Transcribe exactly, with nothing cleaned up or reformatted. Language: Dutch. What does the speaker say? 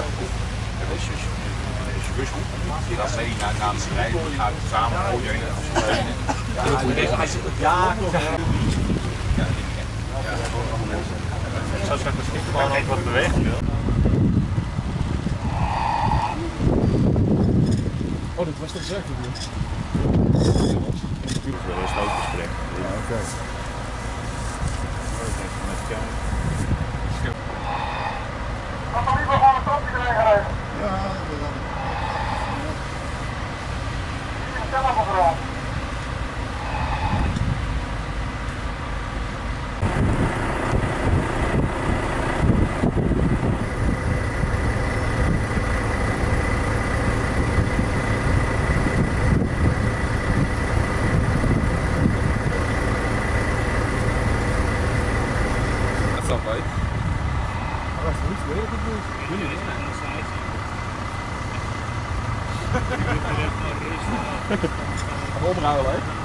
Dus je goed. Als zij naar de strijd gaan samen gooien en steunen. Ja, dat is misschien gewoon even wat beweging wil. Oh, dat was de exacte bedoel. Dat is het ook gesprek. Ja, oké. Dat is nog wel een kopje krijgen even. Ja, dat wil ik. Ik heb zelf al geraakt. Omruilen, hè?